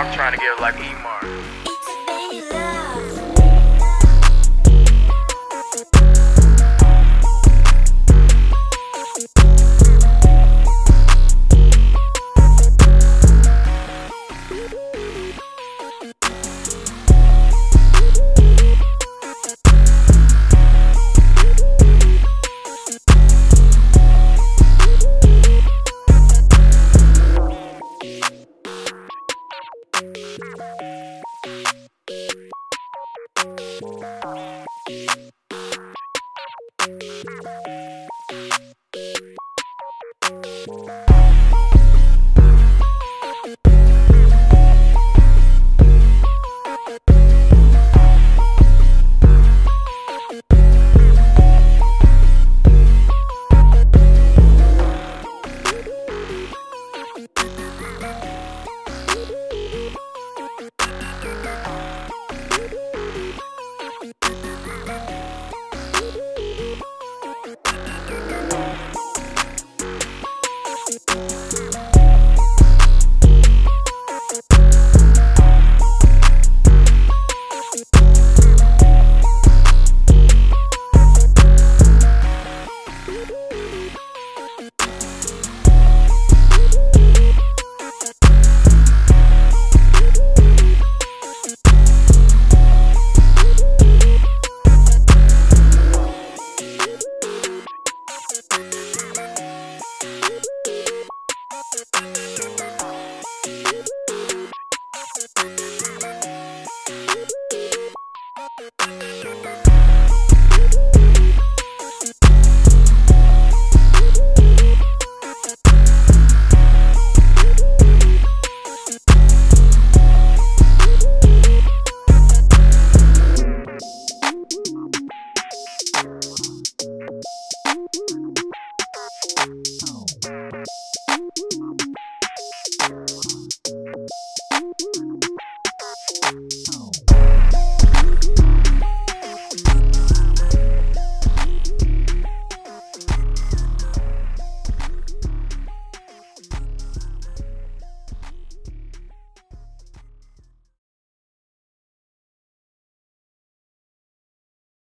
I'm trying to get like Ymar. Bye.